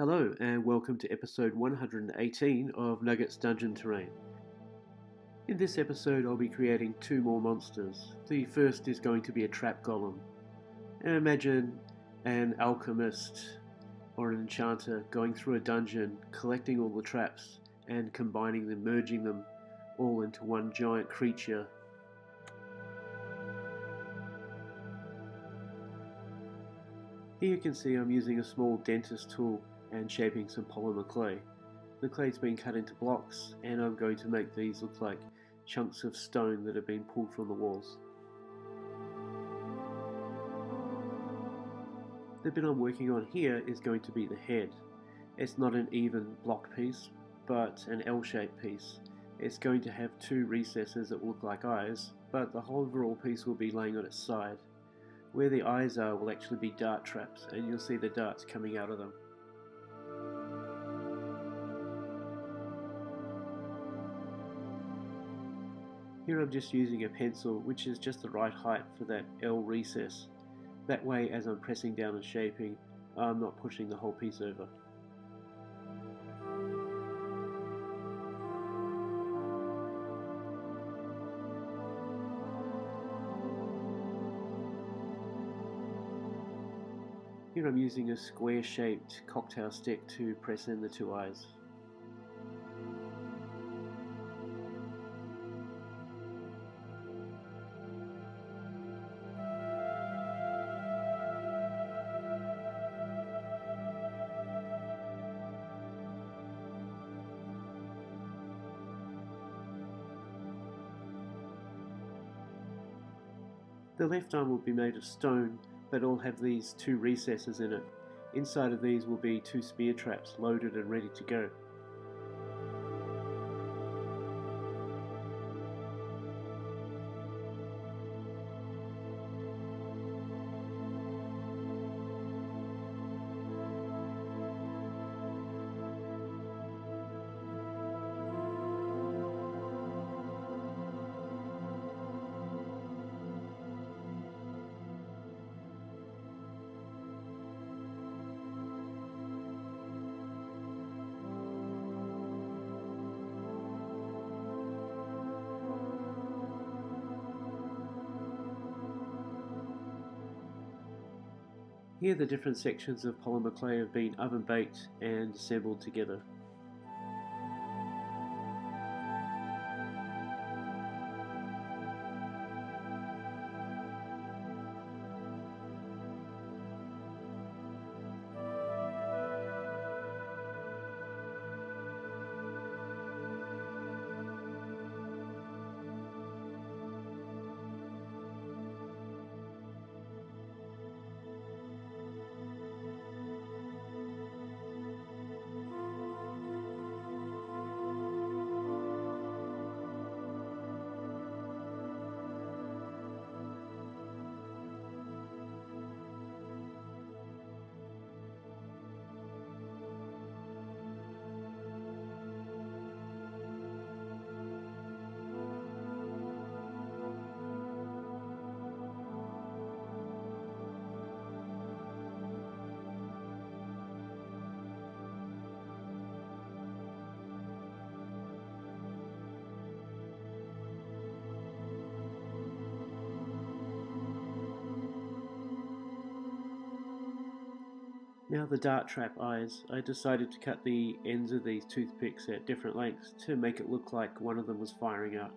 Hello and welcome to episode 118 of Nugget's Dungeon Terrain. In this episode I'll be creating two more monsters. The first is going to be a trap golem. And imagine an alchemist or an enchanter going through a dungeon, collecting all the traps and combining them, merging them all into one giant creature. Here you can see I'm using a small dentist tool and shaping some polymer clay. The clay's been cut into blocks and I'm going to make these look like chunks of stone that have been pulled from the walls. The bit I'm working on here is going to be the head. It's not an even block piece, but an L-shaped piece. It's going to have two recesses that look like eyes, but the whole overall piece will be laying on its side. Where the eyes are will actually be dart traps, and you'll see the darts coming out of them. Here I'm just using a pencil which is just the right height for that L recess. That way, as I'm pressing down and shaping, I'm not pushing the whole piece over. Here I'm using a square-shaped cocktail stick to press in the two eyes. The left arm will be made of stone, but all have these two recesses in it. Inside of these will be two spear traps loaded and ready to go. Here the different sections of polymer clay have been oven baked and assembled together. Now the dart trap eyes, I decided to cut the ends of these toothpicks at different lengths to make it look like one of them was firing out.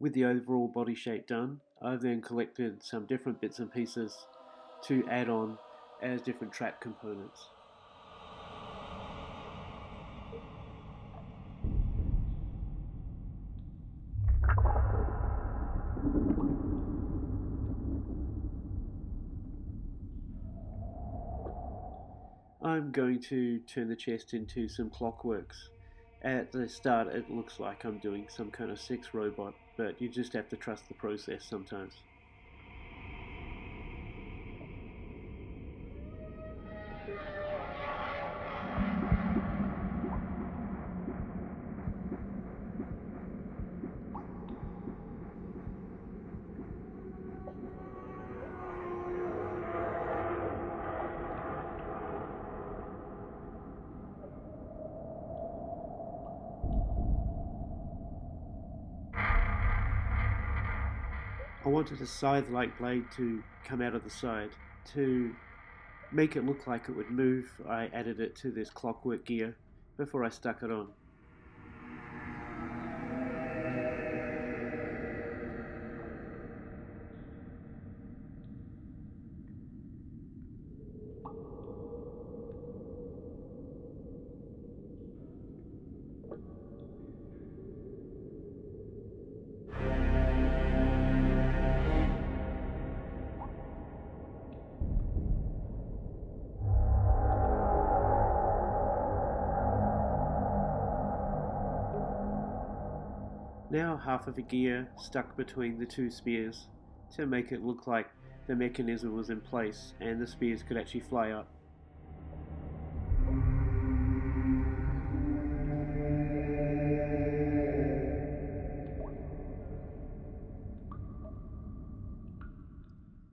With the overall body shape done, I've then collected some different bits and pieces to add on as different trap components. I'm going to turn the chest into some clockworks. At the start it looks like I'm doing some kind of sex robot, but you just have to trust the process sometimes. I wanted a scythe-like blade to come out of the side. To make it look like it would move, I added it to this clockwork gear before I stuck it on. Now half of the gear stuck between the two spears to make it look like the mechanism was in place and the spears could actually fly up.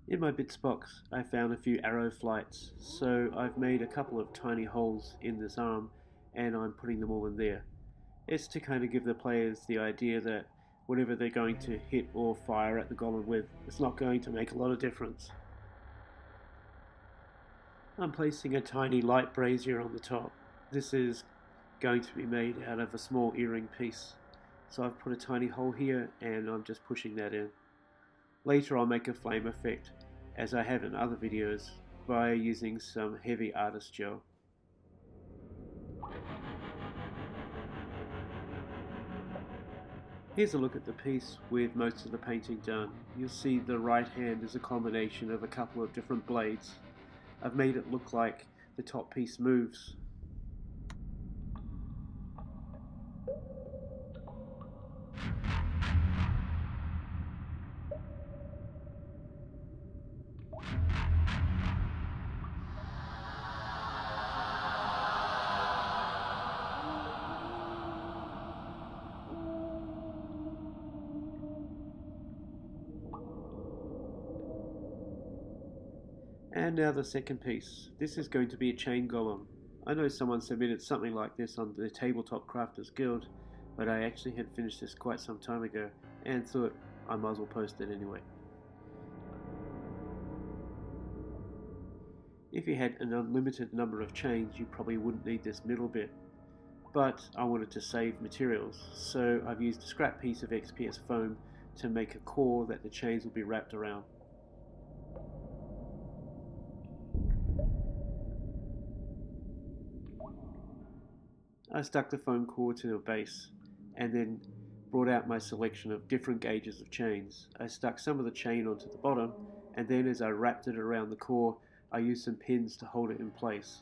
In my bits box I found a few arrow flights, so I've made a couple of tiny holes in this arm and I'm putting them all in there. It's to kind of give the players the idea that whatever they're going to hit or fire at the golem with, it's not going to make a lot of difference. I'm placing a tiny light brazier on the top. This is going to be made out of a small earring piece. So I've put a tiny hole here and I'm just pushing that in. Later I'll make a flame effect, as I have in other videos, by using some heavy artist gel. Here's a look at the piece with most of the painting done. You'll see the right hand is a combination of a couple of different blades. I've made it look like the top piece moves. And now the second piece. This is going to be a chain golem. I know someone submitted something like this on the Tabletop Crafters Guild, but I actually had finished this quite some time ago and thought I might as well post it anyway. If you had an unlimited number of chains, you probably wouldn't need this middle bit, but I wanted to save materials, so I've used a scrap piece of XPS foam to make a core that the chains will be wrapped around. I stuck the foam core to a base and then brought out my selection of different gauges of chains. I stuck some of the chain onto the bottom and then as I wrapped it around the core, I used some pins to hold it in place.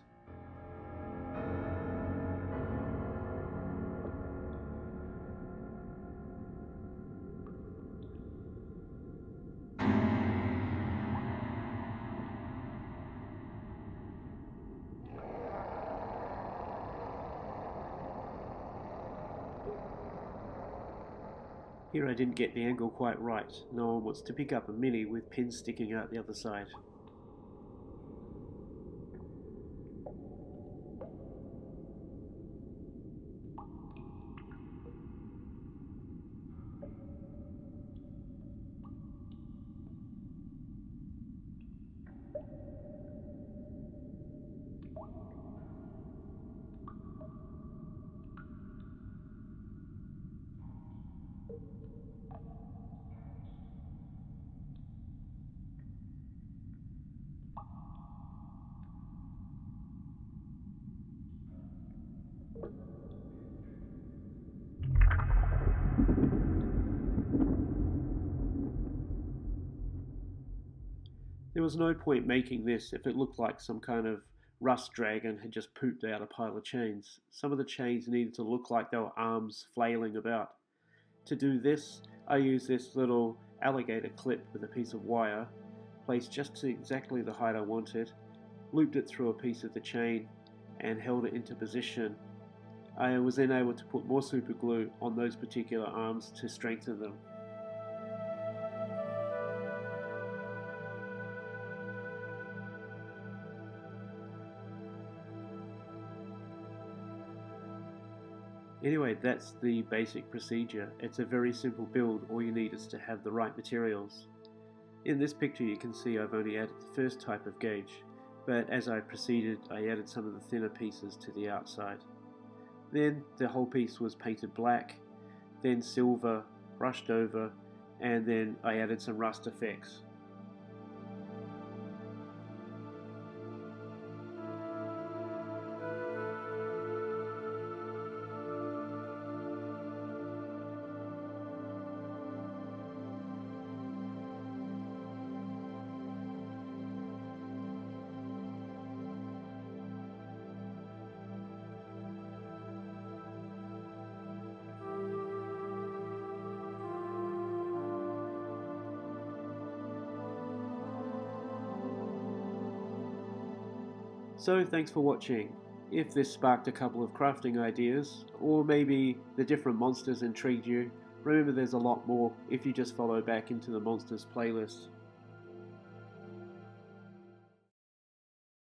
Here I didn't get the angle quite right. No one wants to pick up a mini with pins sticking out the other side. There was no point making this if it looked like some kind of rust dragon had just pooped out a pile of chains. Some of the chains needed to look like they were arms flailing about. To do this, I used this little alligator clip with a piece of wire, placed just to exactly the height I wanted, looped it through a piece of the chain, and held it into position. I was then able to put more super glue on those particular arms to strengthen them. Anyway, that's the basic procedure. It's a very simple build. All you need is to have the right materials. In this picture you can see I've only added the first type of gauge, but as I proceeded I added some of the thinner pieces to the outside. Then the whole piece was painted black, then silver, brushed over, and then I added some rust effects. So thanks for watching. If this sparked a couple of crafting ideas, or maybe the different monsters intrigued you, remember there's a lot more if you just follow back into the monsters playlist.